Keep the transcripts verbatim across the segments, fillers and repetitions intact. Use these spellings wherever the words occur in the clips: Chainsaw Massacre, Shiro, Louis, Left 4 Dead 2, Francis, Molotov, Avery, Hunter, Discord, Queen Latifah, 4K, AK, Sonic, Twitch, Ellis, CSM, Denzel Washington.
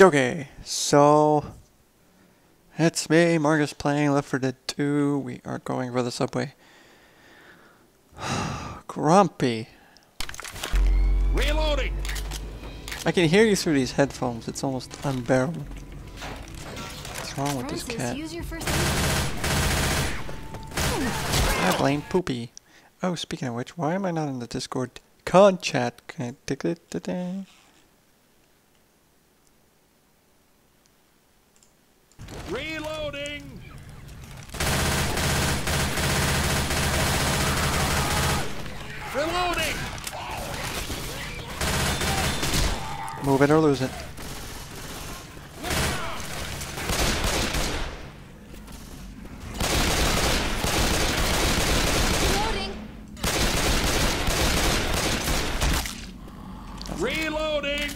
Okay, so it's me, Marcus, playing Left four Dead two. We are going for the subway. Grumpy. Reloading. I can hear you through these headphones. It's almost unbearable. What's wrong with Francis, this cat? Use your first I blame Poopy. Oh, speaking of which, why am I not in the Discord con chat? Can I take it today? Reloading. Reloading. Move it or lose it. Reloading. Reloading.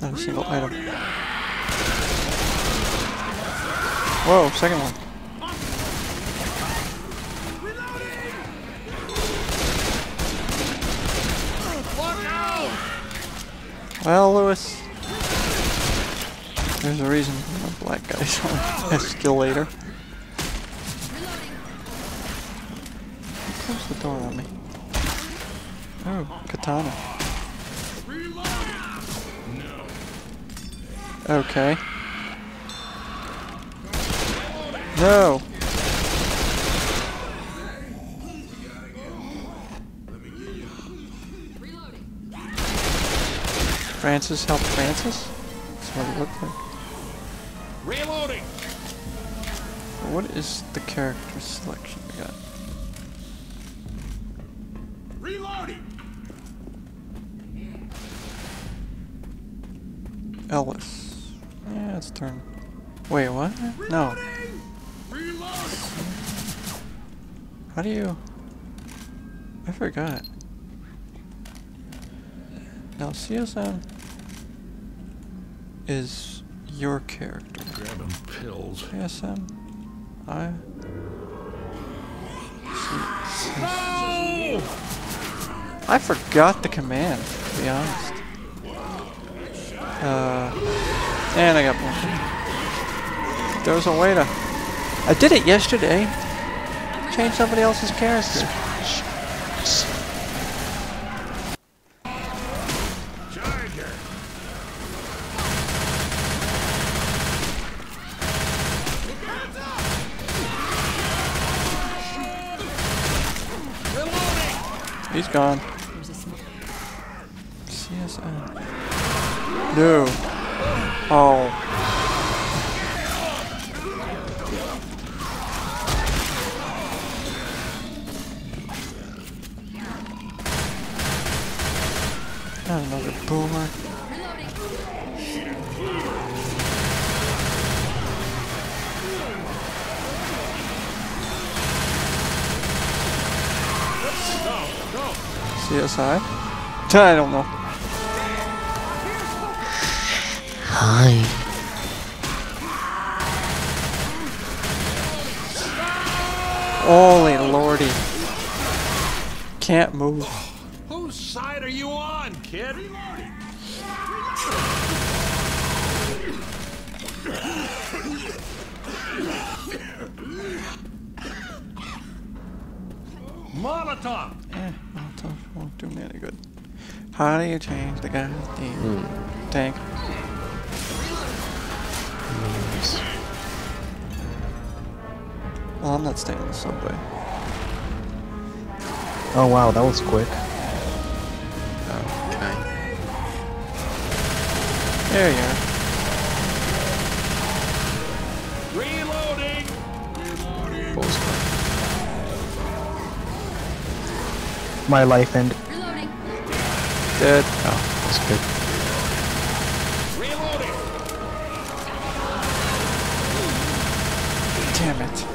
Not a single item. Whoa, second one. Well, Louis, there's a reason the black guy's on a skill later. Close the door on me. Oh, katana. Okay. No! Francis, help Francis? That's what it looked like. Reloading. What is the character selection we got? Reloading. Ellis. Yeah, it's turn. Wait, what? Reloading. No. How do you... I forgot. Now C S M is your character. Grabbing pills. C S M. I... No! I forgot the command, to be honest. Uh... And I got one. There's a way to... I did it yesterday. Change somebody else's character. Charger. He's gone. C S M. No. Oh. Another boomer. C S I? I don't know. Hi. Holy lordy. Can't move. Whose side are you on, kid? Molotov! Eh, Molotov won't do me any good. How do you change the guy's name? Mm. Tank. Well, I'm not staying in the subway. Oh wow, that was quick. There you are. Reloading! Bullseye. My life end. Reloading. Dead. Oh, that's good. Reloading! Damn it.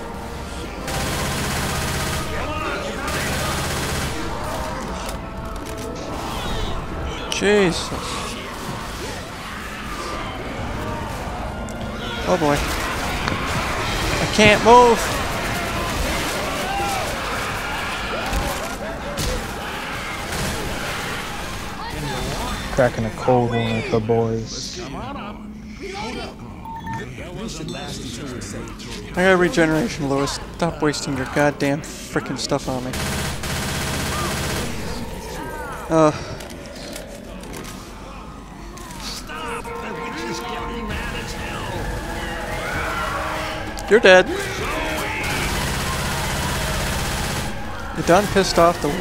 Jesus. Oh boy. I can't move! cracking a cold one with the boys. I got regeneration, Louis. Stop wasting your goddamn frickin' stuff on me. Uh. You're dead. You done pissed off the witch.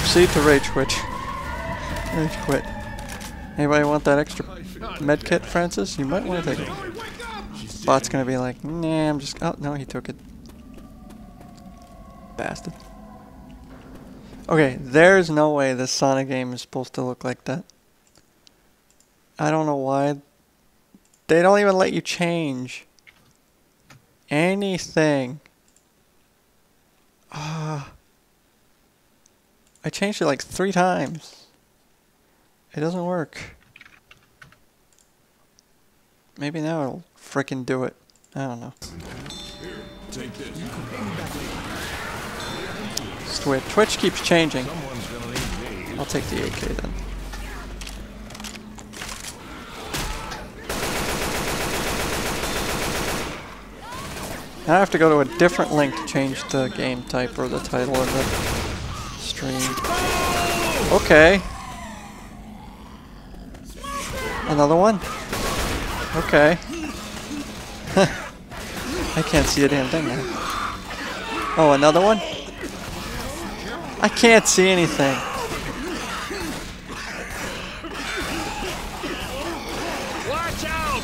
Proceed to rage witch. Rage quit. Anybody want that extra med kit, Francis? You might want to take it. Bot's gonna be like, nah, I'm just... Oh, no, he took it. Bastard. Okay, there's no way this Sonic game is supposed to look like that. I don't know why. They don't even let you change anything. Ah. Uh, I changed it like three times. It doesn't work. Maybe now it'll frickin' do it. I don't know. Here, take this. Twitch. Twitch keeps changing. I'll take the A K then. Now I have to go to a different link to change the game type or the title of the stream. Okay. Another one? Okay. I can't see a damn thing now. Oh, another one? I can't see anything. Watch out!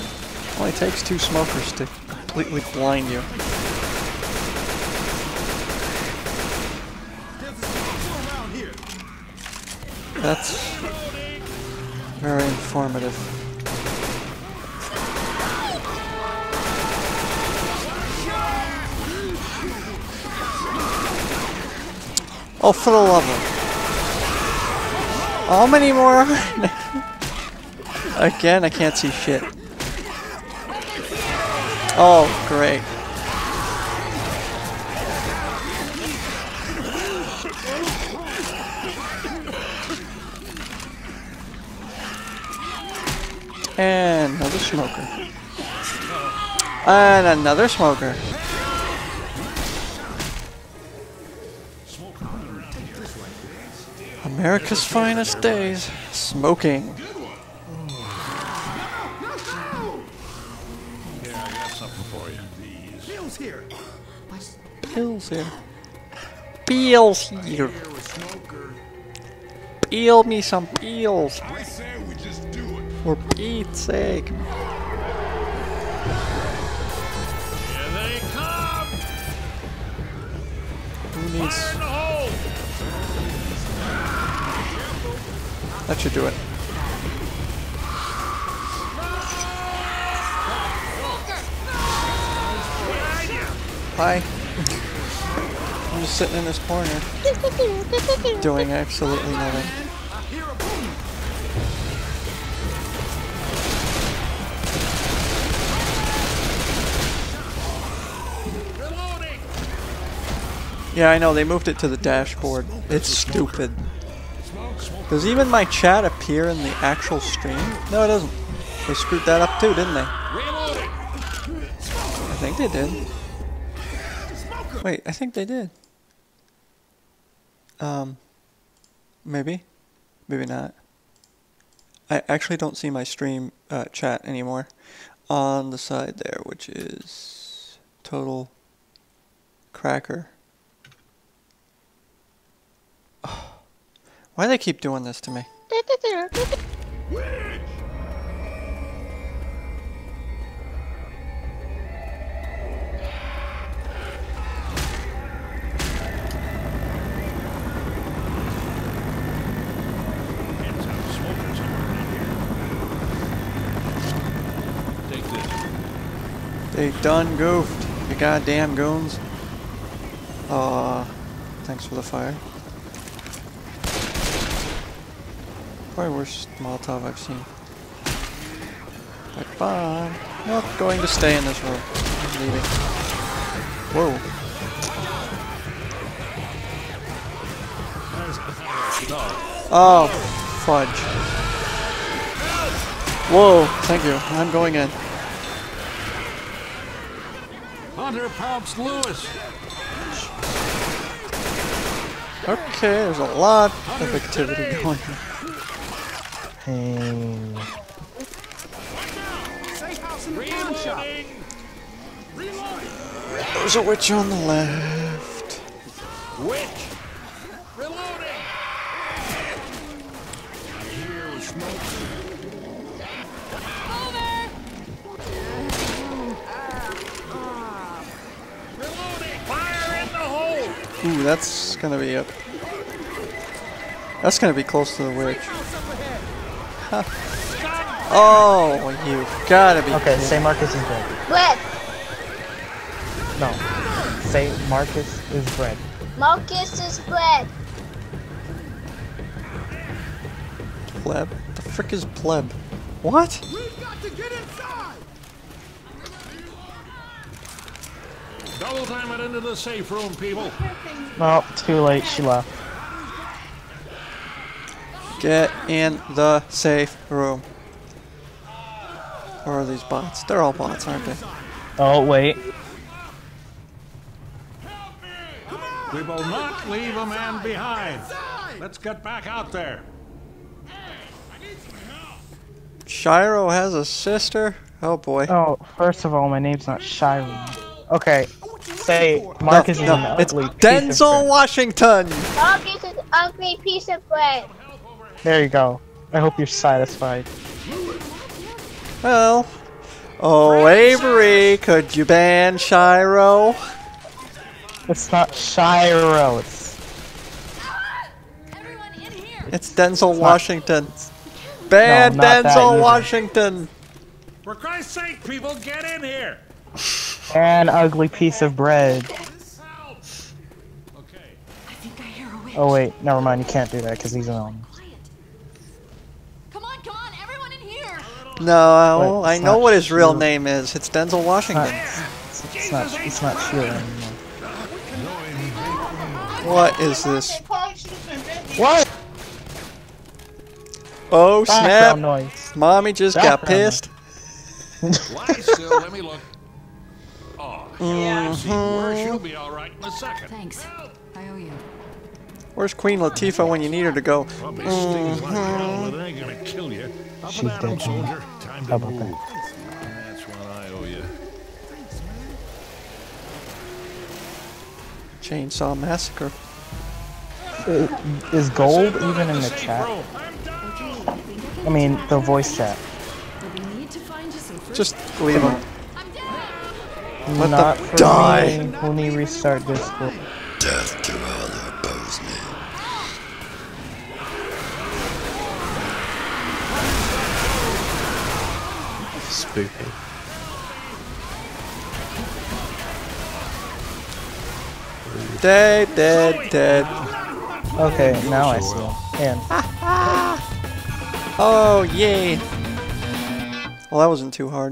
Only takes two smokers to completely blind you. That's very informative. Oh, for the love of... How many more? Again, I can't see shit. Oh, great. And another smoker. And another smoker. America's finest days, smoking. Bill's here. Bill's here. Bill's here. Peel me some peels. For Pete's sake. Who needs... That should do it. Hi. I'm just sitting in this corner, doing absolutely nothing. Yeah, I know, they moved it to the dashboard. It's stupid. Does even my chat appear in the actual stream? No, it doesn't. They screwed that up too, didn't they? I think they did. Wait, I think they did. Um, maybe? Maybe not. I actually don't see my stream uh, chat anymore on the side there, which is total cracker. Oh. Why do they keep doing this to me? They done goofed, you goddamn goons. Aw, uh, thanks for the fire. Probably worst Molotov I've seen. Bye bye. Not going to stay in this room. I'm leaving. Whoa. Oh, fudge. Whoa, thank you. I'm going in. Hunter pops Louis. Okay, there's a lot of activity going on. Pain. There's a witch on the left. Witch. Ooh, that's gonna be up. That's gonna be close to the witch. Huh. Oh, you've gotta be. Okay, cool. Say Marcus is dead. What? No. Say Marcus is bread. Marcus is bread. Pleb? The frick is pleb? What? We've got to get inside. Double time it into the safe room, people. No, oh, too late. She left. Get in the safe room. Or are these bots? They're all bots, aren't they? Oh wait. We will not leave a man behind. Let's get back out there. Shiro has a sister? Oh boy. Oh, first of all, my name's not Shiro. Okay, say Marcus no, is no, an ugly it's piece Denzel of Washington! Marcus is an ugly piece of bread. There you go. I hope you're satisfied. Well. Oh, Avery, could you ban Shiro? It's not Shiro, it's... Everyone in here. It's Denzel it's Washington. Not... Ban no, Denzel Washington! For Christ's sake, people, get in here! An ugly piece of bread. Oh wait, never mind. You can't do that because he's an elm. Come on, come on, everyone in here. No, I know what his real name is. It's Denzel Washington. It's not. It's, it's not, it's not Shiro anymore. What is this? What? Oh snap! Noise. Mommy just got pissed. Why, Sil? Let me look. Yeah, mm-hmm. She'll be all right in a second. Thanks. I owe you. Where's Queen Latifah when you need her to go? Probably stings like hell, but it ain't gonna kill you. Up and down, soldier. Time to move. That's what I owe you. Chainsaw Massacre. Is gold even in the chat? I mean, the voice chat. Just leave him. Let Not them die. Me. Let me restart Discord. Death to all who oppose me. Spooky. Dead, dead, dead. Okay, now I see him. Oh, yay. Well, that wasn't too hard.